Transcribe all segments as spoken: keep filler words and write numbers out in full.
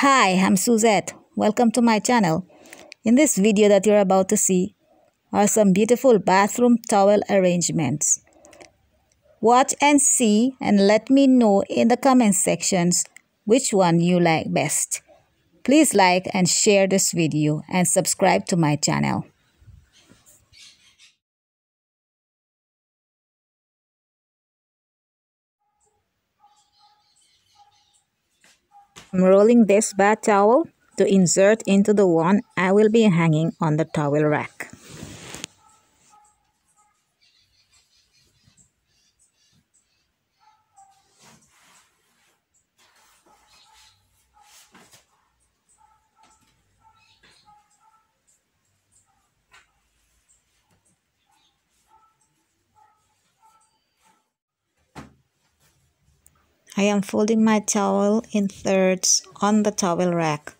Hi, I'm Suzette. Welcome to my channel. In this video that you're about to see are some beautiful bathroom towel arrangements. Watch and see and let me know in the comment sections which one you like best. Please like and share this video and subscribe to my channel. I'm rolling this bath towel to insert into the one I will be hanging on the towel rack. I am folding my towel in thirds on the towel rack.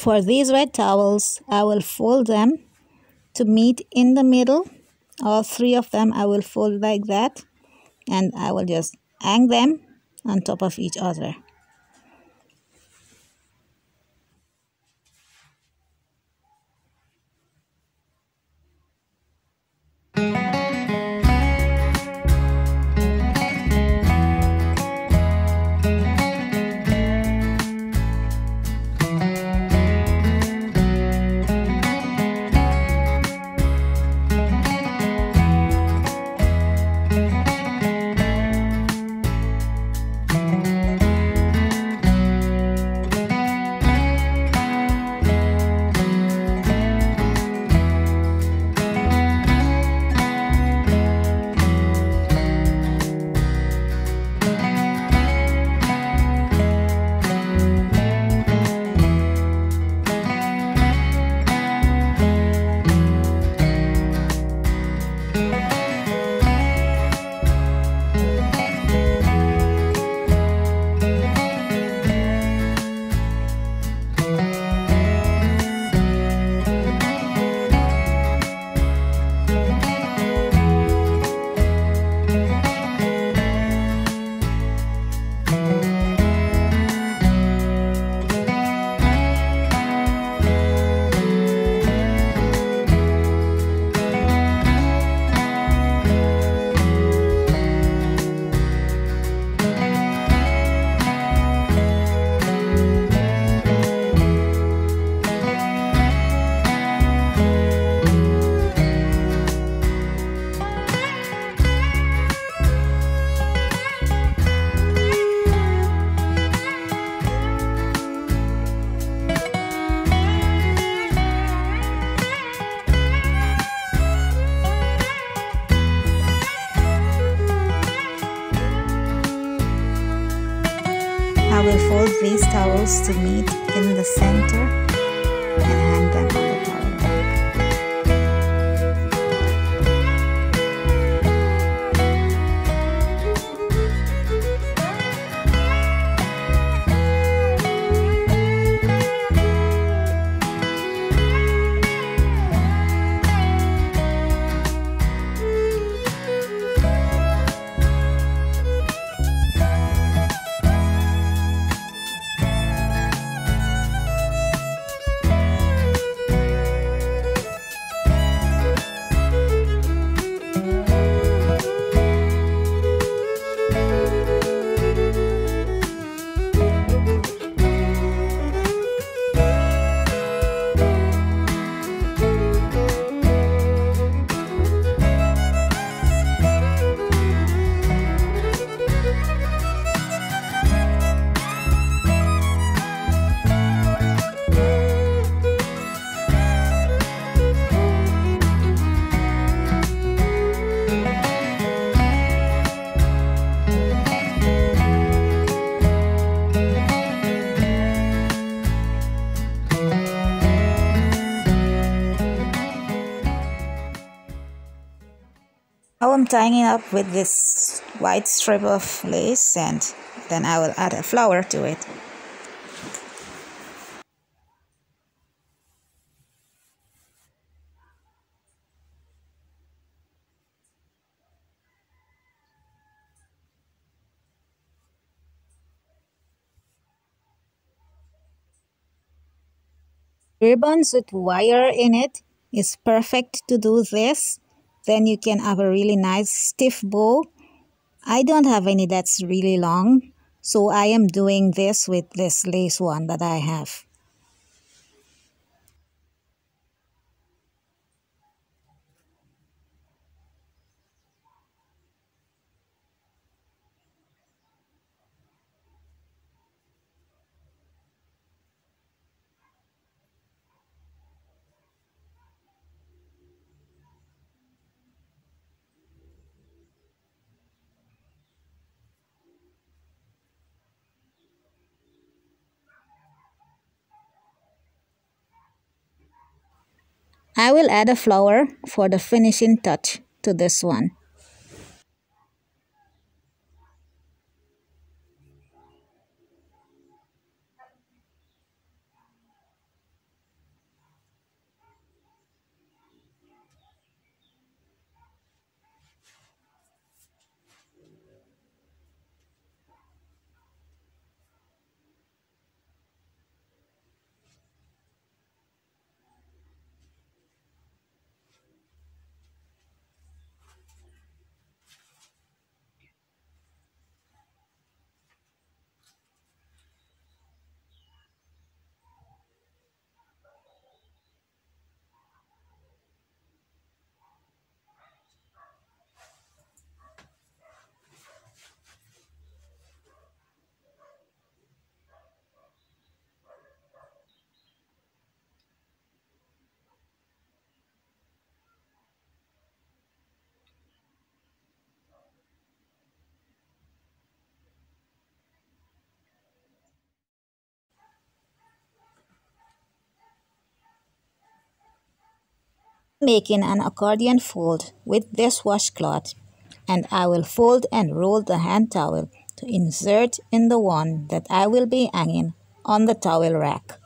For these red towels, I will fold them to meet in the middle. All three of them I will fold like that, and I will just hang them on top of each other. I will fold these towels to meet in the center and hang them on the towel . Now I'm tying it up with this white strip of lace, and then I will add a flower to it. Ribbons with wire in it is perfect to do this. Then you can have a really nice stiff bow. I don't have any that's really long, so I am doing this with this lace one that I have. I will add a flower for the finishing touch to this one. Making an accordion fold with this washcloth, and I will fold and roll the hand towel to insert in the one that I will be hanging on the towel rack.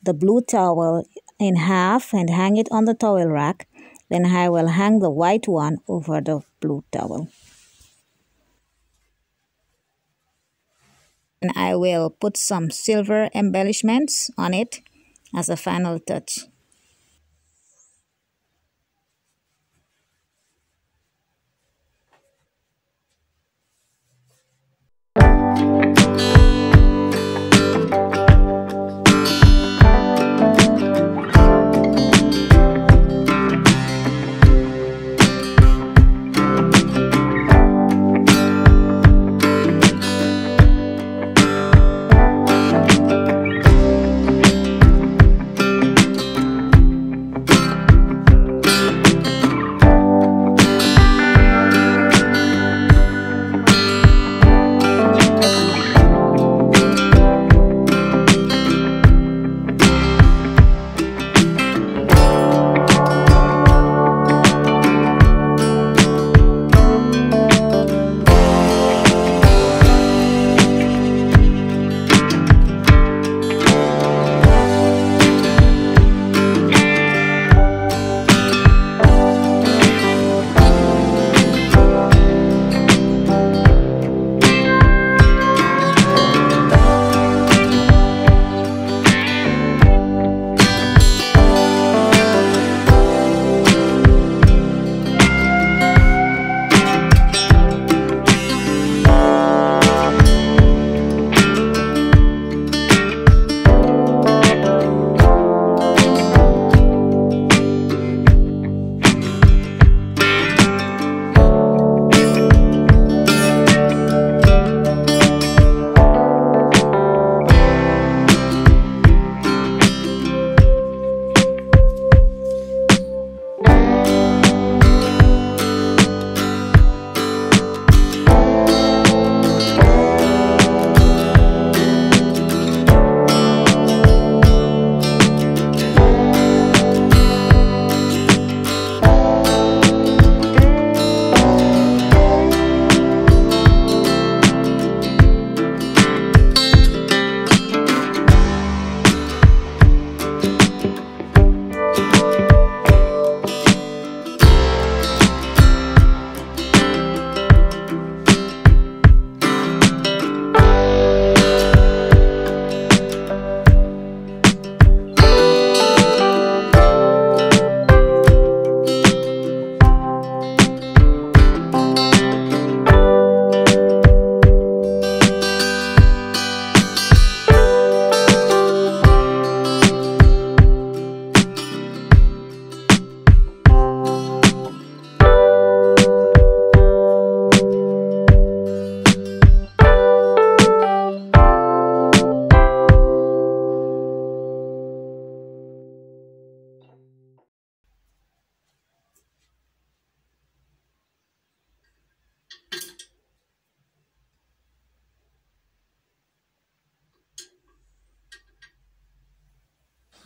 The blue towel in half and hang it on the towel rack. Then I will hang the white one over the blue towel. And I will put some silver embellishments on it as a final touch.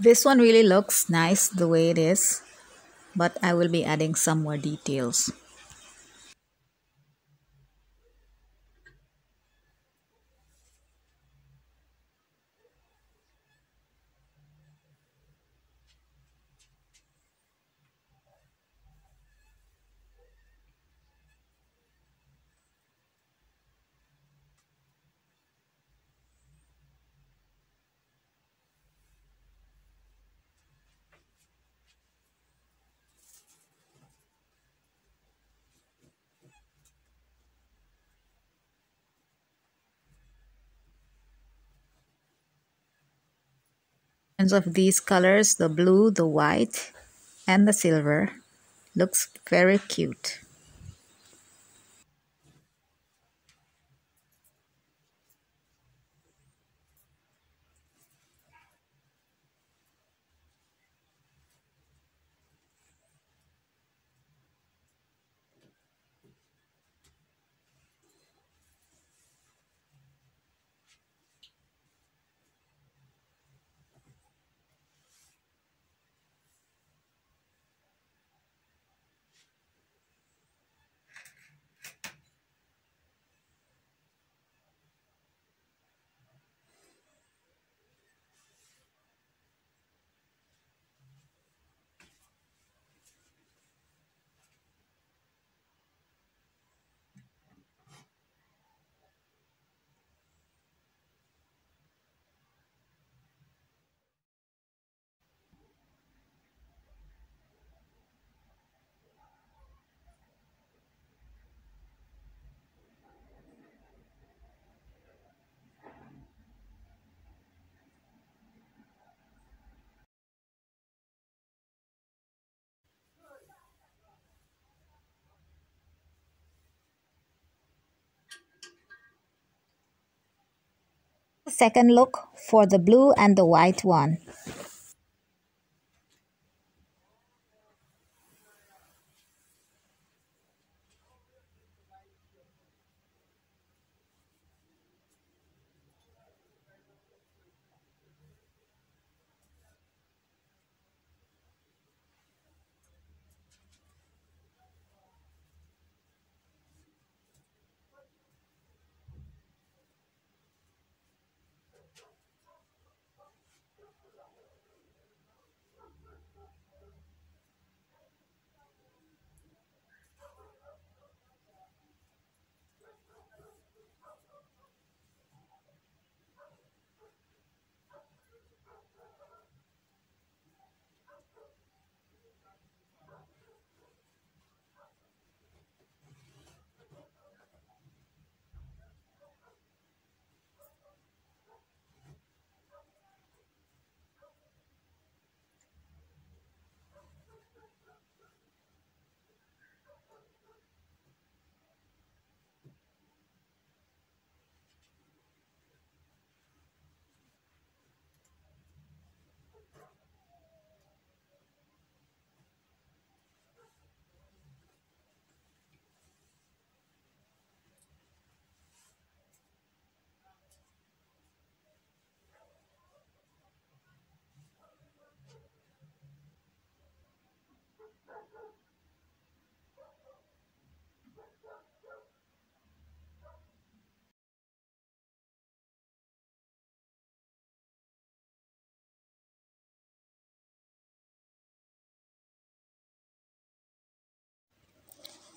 This one really looks nice the way it is, but I will be adding some more details. Of these colors, the blue, the white, and the silver looks very cute. Second look for the blue and the white one.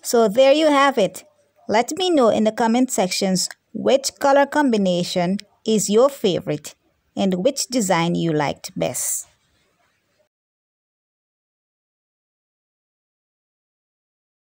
So there you have it. Let me know in the comment sections which color combination is your favorite and which design you liked best.